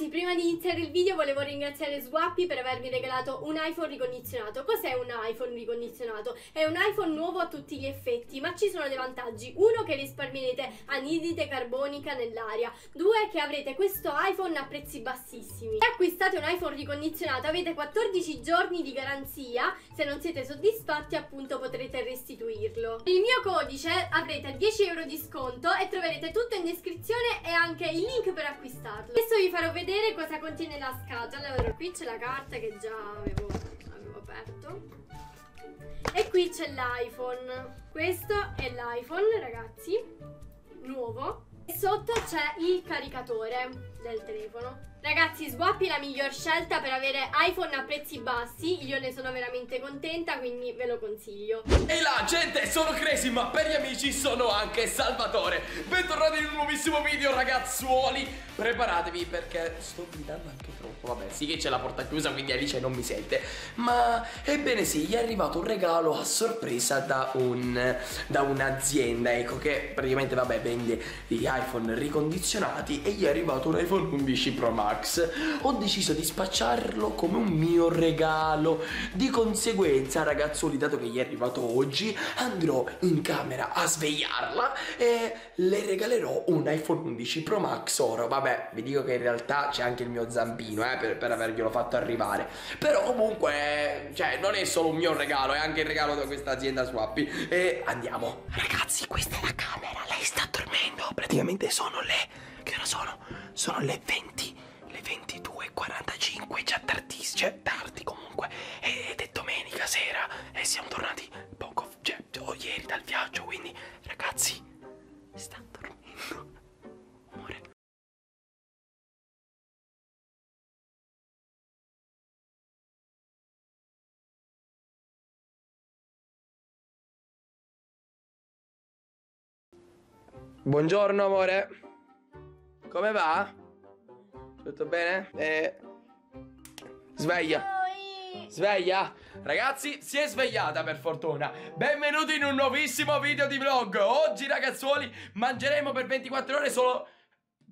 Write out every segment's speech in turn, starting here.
Ragazzi, prima di iniziare il video volevo ringraziare Swappie per avermi regalato un iPhone ricondizionato. Cos'è un iPhone ricondizionato? È un iPhone nuovo a tutti gli effetti, ma ci sono dei vantaggi. Uno, che risparmierete anidride carbonica nell'aria. Due, che avrete questo iPhone a prezzi bassissimi. Se acquistate un iPhone ricondizionato avete 14 giorni di garanzia. Se non siete soddisfatti, appunto, potrete restituirlo. Il mio codice avrete 10 euro di sconto e troverete tutto in descrizione e anche il link per acquistarlo. Adesso vi farò vedere cosa contiene la scatola. Allora, qui c'è la carta che già avevo aperto e qui c'è l'iPhone. Questo è l'iPhone, ragazzi, nuovo, e sotto c'è il caricatore del telefono. Ragazzi, Swappie è la miglior scelta per avere iPhone a prezzi bassi. Io ne sono veramente contenta, quindi ve lo consiglio. E la gente, sono Crazy, ma per gli amici sono anche Salvatore. Bentornati in un nuovissimo video, ragazzuoli. Preparatevi perché sto guidando anche troppo. Vabbè, sì che c'è la porta chiusa, quindi Alice non mi sente. Ma ebbene sì, gli è arrivato un regalo a sorpresa da un'azienda, ecco, che praticamente, vabbè, vende gli iPhone ricondizionati. E gli è arrivato un iPhone 11 Pro Max. Ho deciso di spacciarlo come un mio regalo. Di conseguenza, ragazzoli, dato che gli è arrivato oggi, andrò in camera a svegliarla e le regalerò un iPhone 11 Pro Max oro. Vabbè, vi dico che in realtà c'è anche il mio zampino per averglielo fatto arrivare. Però comunque, cioè, non è solo un mio regalo, è anche il regalo da questa azienda Swappie. E andiamo. Ragazzi, questa è la camera, lei sta dormendo. Praticamente sono le... che ora sono? Sono le 20. Le 22:45, già tardissimo, cioè tardi comunque, ed è domenica sera e siamo tornati poco, cioè ieri dal viaggio, quindi ragazzi sta dormendo. Amore, buongiorno amore, come va? Tutto bene? Sveglia. Sveglia. Ragazzi, si è svegliata per fortuna. Benvenuti in un nuovissimo video di vlog. Oggi, ragazzuoli, mangeremo per 24 ore solo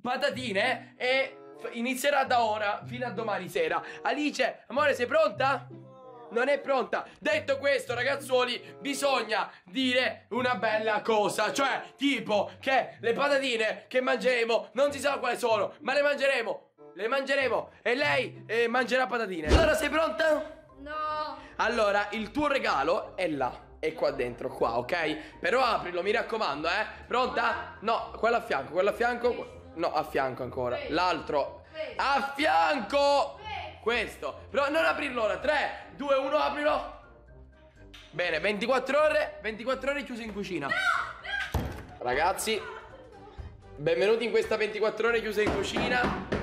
patatine e inizierà da ora fino a domani sera. Alice, amore, sei pronta? Non è pronta. Detto questo, ragazzuoli, bisogna dire una bella cosa, cioè tipo che le patatine che mangeremo non si sa quali sono, ma le mangeremo. Le mangeremo e lei mangerà patatine. Allora, sei pronta? No. Allora, il tuo regalo è là, è qua dentro, qua, ok? Però aprilo, mi raccomando, eh. Pronta? No, quello a fianco, quello a fianco. No, a fianco ancora. L'altro. A fianco! Questo. Però non aprirlo ora. 3, 2, 1, aprilo. Bene, 24 ore chiuso in cucina. No, no. Ragazzi, benvenuti in questa 24 ore chiusa in cucina.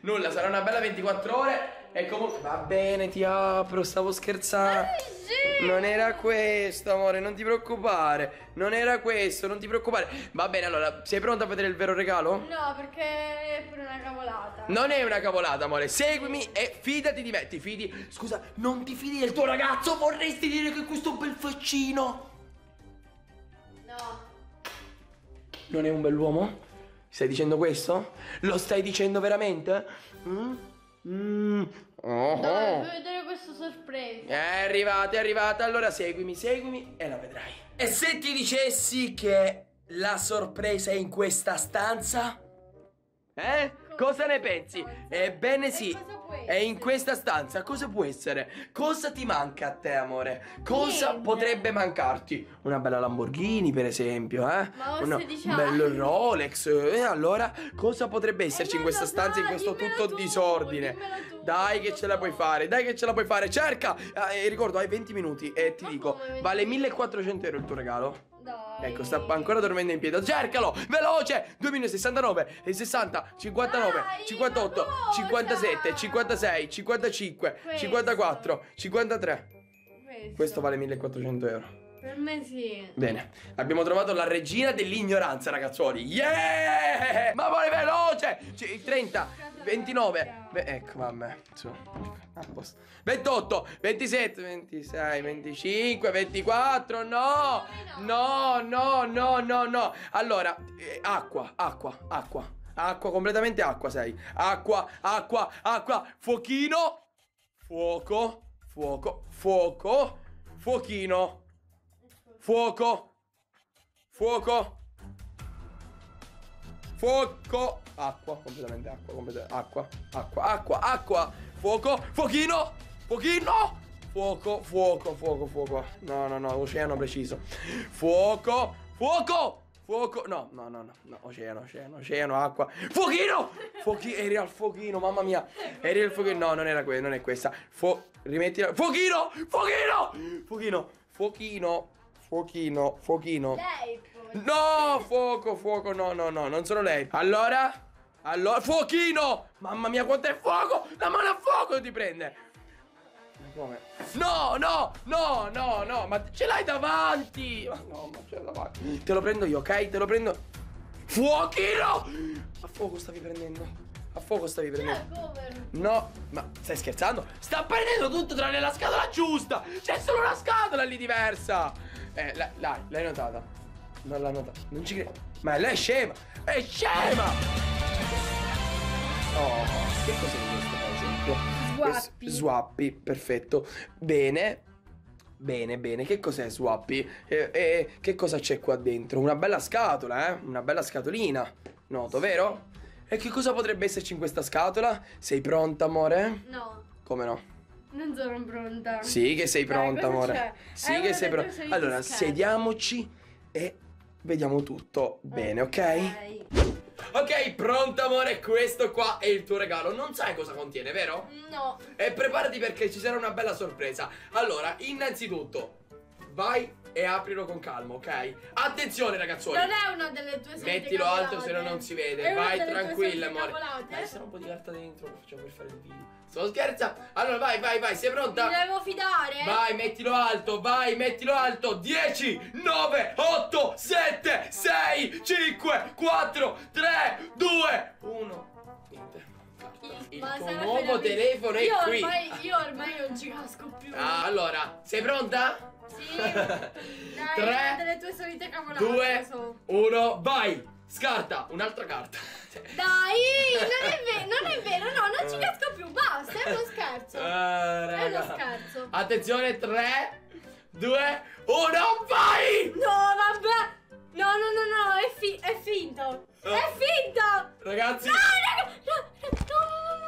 Nulla, sarà una bella 24 ore e comunque... Va bene, ti apro, stavo scherzando. Non era questo, amore, non ti preoccupare. Non era questo, non ti preoccupare. Va bene, allora, sei pronta a vedere il vero regalo? No, perché è pure una cavolata. Non è una cavolata, amore, seguimi e fidati di me. Ti fidi? Scusa, non ti fidi del tuo ragazzo? Vorresti dire che questo bel faccino... No. Non è un bell'uomo? Stai dicendo questo? Lo stai dicendo veramente? Dai, vuoi vedere questa sorpresa? È arrivata, è arrivata. Allora seguimi, seguimi e la vedrai. E se ti dicessi che la sorpresa è in questa stanza? Eh? Cosa ne pensi? Ebbene sì, è in questa stanza. Cosa può essere? Cosa ti manca a te, amore? Cosa potrebbe mancarti? Una bella Lamborghini, per esempio, eh? Ma un bello Rolex. E allora, cosa potrebbe esserci in questa stanza, in questo tutto disordine? Dai che ce la puoi fare, dai che ce la puoi fare. Cerca! Ricordo, hai 20 minuti e ti dico, vale 1400 euro il tuo regalo. Dai. Ecco, sta ancora dormendo in piedi. Cercalo, veloce. 2069, 60, 59, dai, 58, 57, 56, 55, questo. 54, 53. Questo vale 1400 euro. Per me sì. Bene, abbiamo trovato la regina dell'ignoranza, ragazzuoli. Yeah! Ma vuole veloce! 30, 29, ecco, vabbè, su. A posto. 28, 27, 26, 25, 24, no! No, no, no, no, no. Allora, acqua, acqua, acqua. Acqua, completamente acqua sei. Acqua, acqua, acqua. Fuochino. Fuoco, fuoco, fuoco. Fuochino. Fuoco. Fuoco. Fuoco. Acqua, completamente acqua, completamente acqua. Acqua, acqua, acqua. Fuoco, fuochino. Fuochino. Fuoco, fuoco, fuoco, fuoco. No, no, no, oceano preciso. Fuoco, fuoco. Fuoco, no, no, no, no, oceano, oceano, oceano, acqua. Fuochino! Fuochino, eri al fuochino, mamma mia. Eri al fuochino, no, non era quella, non è questa. Rimettila, fuochino, fuochino! Fuochino, fuochino, fuochino, fuochino. Lei, no, fuoco, fuoco, no, no, no, non sono lei. Allora, allora, fuochino! Mamma mia, quanto è fuoco! La mano a fuoco ti prende! Come? No, no, no, no, no, ma ce l'hai davanti! Ma no, ma ce l'hai davanti. Te lo prendo io, ok? Te lo prendo. Fuochino! A fuoco stavi prendendo. A fuoco stavi prendendo. No, ma stai scherzando? Sta prendendo tutto tranne la scatola giusta! C'è solo una scatola lì diversa! L'hai notata? Non l'ha notata. Non ci credo. Ma lei è scema! È scema! Oh, che cos'è questo, per esempio? Swappie. Swappie, perfetto. Bene. Bene, bene. Che cos'è Swappie? Che cosa c'è qua dentro? Una bella scatola, eh? Una bella scatolina. Noto, sì, vero? E che cosa potrebbe esserci in questa scatola? Sei pronta, amore? No. Come no? Non sono pronta. Sì che sei pronta, amore. Sì che sei pronta. Allora, sediamoci e vediamo tutto. Bene, ok? Ok. Ok, pronto amore, questo qua è il tuo regalo. Non sai cosa contiene, vero? No. E preparati perché ci sarà una bella sorpresa. Allora, innanzitutto vai e aprilo con calma, ok? Attenzione ragazzuoli. Non è una delle tue solite. Mettilo alto se no non si vede. Vai tranquilla amore. Dai, sarà un po' di carta dentro, lo facciamo per fare il video. Sto scherzando. Allora vai, vai, vai, sei pronta? Mi devo fidare. Vai, mettilo alto, vai, mettilo alto. 10, 9, 8, 7, 6, 5, 4, 3, 2, 1. Niente. Il tuo nuovo telefono è qui. Io ormai non ci casco più. Ah, allora, sei pronta? Sì. Dai, 3, delle tue solite cavolate. 2, 1, vai. Scarta, un'altra carta. Dai, non è vero, no, non ci casco più, basta, è uno scherzo. È uno scherzo. Attenzione, 3, 2, 1, vai! No, vabbè. No, no, no, no, è finto. È finto. Ragazzi. No, no, no, no,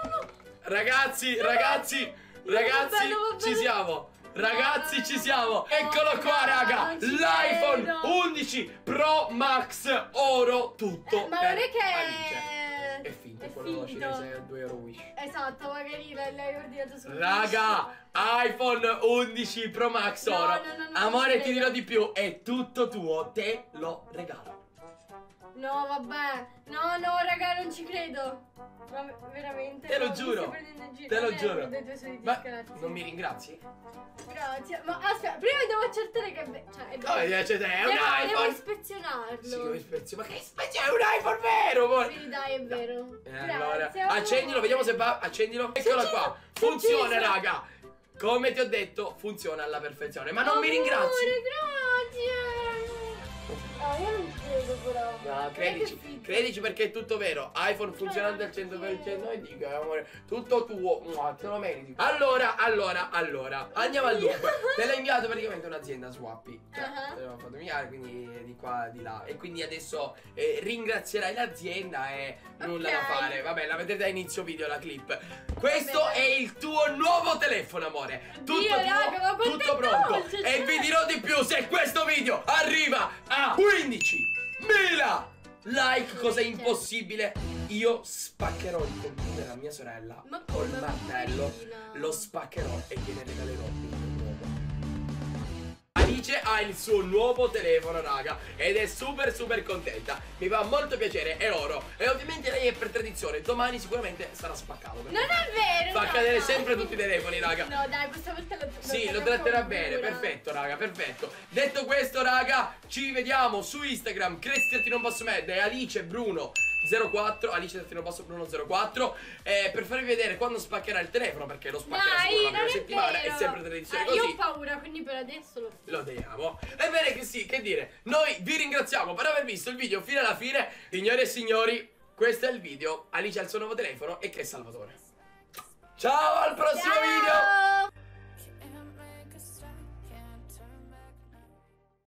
no. Ragazzi, ragazzi, ragazzi, ci siamo. Ragazzi ci siamo. Eccolo qua raga, l'iPhone 11 Pro Max oro tutto. Ma non è che è finto, quello cinese a 2 euro Wish. Esatto, magari l'hai ordinato su. Raga, iPhone 11 Pro Max oro. Amore, ti dirò di più, è tutto tuo, te lo regalo. No vabbè, no no raga, non ci credo. Ma veramente. Te lo giuro. Te lo giuro. Ma non mi ringrazi? Grazie. Ma aspetta, prima devo accertare che è bello. No, cioè, è un iPhone. Devo ispezionarlo. Sì, devo ispezionarlo. Ma che ispezione? È un iPhone vero, amore. Sì, dai, è vero. Grazie, allora, accendilo, vediamo se va. Accendilo. Eccola qua. Funziona, raga. Come ti ho detto, funziona alla perfezione. Ma non mi ringrazi. Grazie. Io non credo però. No, credici. Credici perché è tutto vero. iPhone funzionante al 100%. E dico, amore, tutto tuo. Te lo meriti. Allora, allora, allora, andiamo al dunque. Te l'ha inviato praticamente un'azienda, Swappie. Te l'ho fatto inviare, quindi di qua, di là. E quindi adesso ringrazierai l'azienda e nulla da fare. Vabbè, la vedrete a inizio video la clip. Questo è il tuo nuovo telefono, amore. Tutto Dio, tuo, raga, tutto pronto. E vi dirò di più, se questo video arriva a 15.000 like, cosa impossibile, io spaccherò il computer della mia sorella col martello, lo spaccherò e gliene regalerò il nuovo. Alice ha il suo nuovo telefono raga ed è super super contenta, mi fa molto piacere, è oro e ovviamente lei è per tradizione, domani sicuramente sarà spaccato. Non è vero, fa cadere sempre tutti i telefoni raga. No dai, questa volta lo tratterà. Sì, lo tratterà bene, perfetto raga, perfetto. Detto questo raga, ci vediamo su Instagram, Cresti_Med e Alice Bruno 04, Alice Bruno 04, per farvi vedere quando spaccherà il telefono, perché lo spaccherà dai, solo la prima settimana, è sempre tradizione così. Io ho paura, quindi per adesso lo teniamo. Ebbene che sì, che dire, noi vi ringraziamo per aver visto il video fino alla fine, signore e signori. Questo è il video. Alice ha il suo nuovo telefono e che è Salvatore. Ciao, al prossimo video.